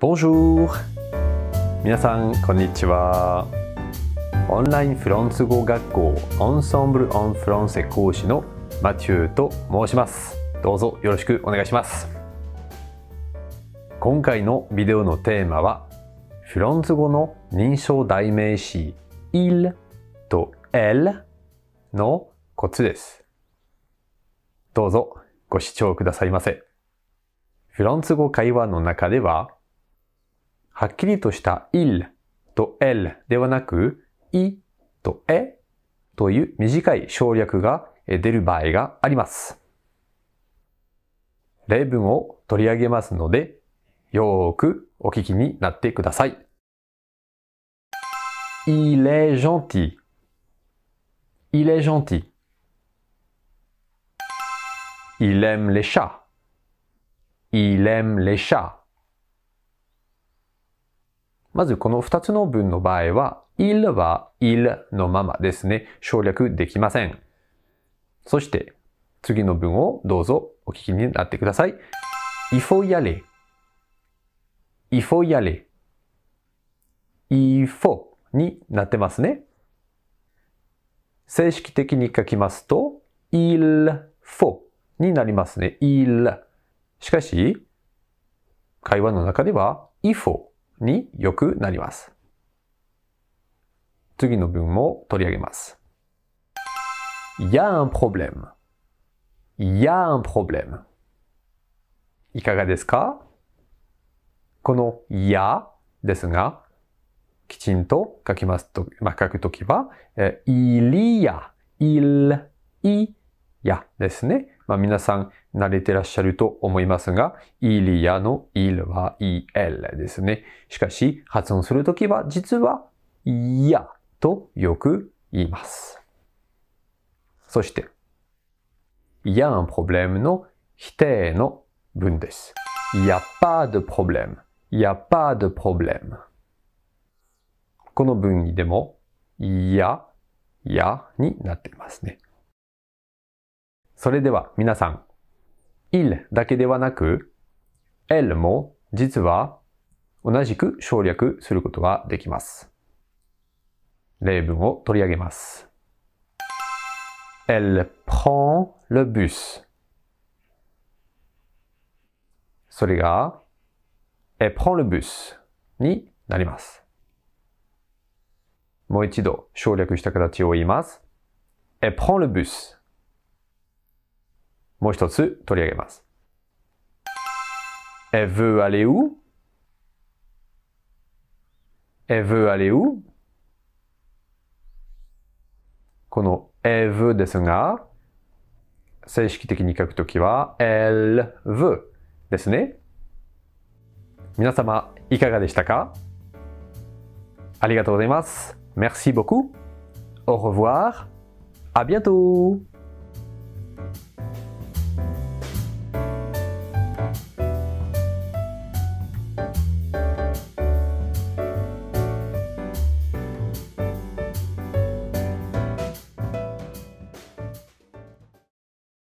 Bonjour! 皆さん、こんにちは。オンラインフランス語学校オンサンブル・オン・フランセ講師のマチューと申します。どうぞよろしくお願いします。今回のビデオのテーマは、フランス語の認証代名詞 il と elle のコツです。どうぞご視聴くださいませ。フランス語会話の中では、はっきりとした il と elle ではなく i と e という短い省略が出る場合があります。例文を取り上げますので、よーくお聞きになってください。Il est gentil. Il est gentil. Il aime les chats. Il aime les chats.まずこの2つの文の場合は、il は il のままですね。省略できません。そして、次の文をどうぞお聞きになってください。Il faut y aller. Il faut y aller. Il faut になってますね。正式的に書きますと、il faut になりますね。il。しかし、会話の中では、il fautによくなります。次の文も取り上げます。Il y a un problème. Il y a un problème. いかがですか？この il y a ですが、きちんと書きますと、書くときは、il y a、il y a ですね。皆さん慣れてらっしゃると思いますが、il y a の il は il ですね。しかし、発音するときは実は いや とよく言います。そして、il y a un problème の否定の文です。il y a pas de problème. il y a pas de problème. この文にでも、いや、やになっていますね。それでは皆さん、il だけではなく、elle も実は同じく省略することができます。例文を取り上げます。Elle prend le bus。それが、elle prend le bus になります。もう一度省略した形を言います。elle prend le bus。もう一つ取り上げます。Elle veut aller où? Elle veut aller où? この Elle veut ですが、正式的に書くときは Elle veut ですね。皆様、いかがでしたか？ありがとうございます。Merci beaucoup. Au revoir. À bientôt.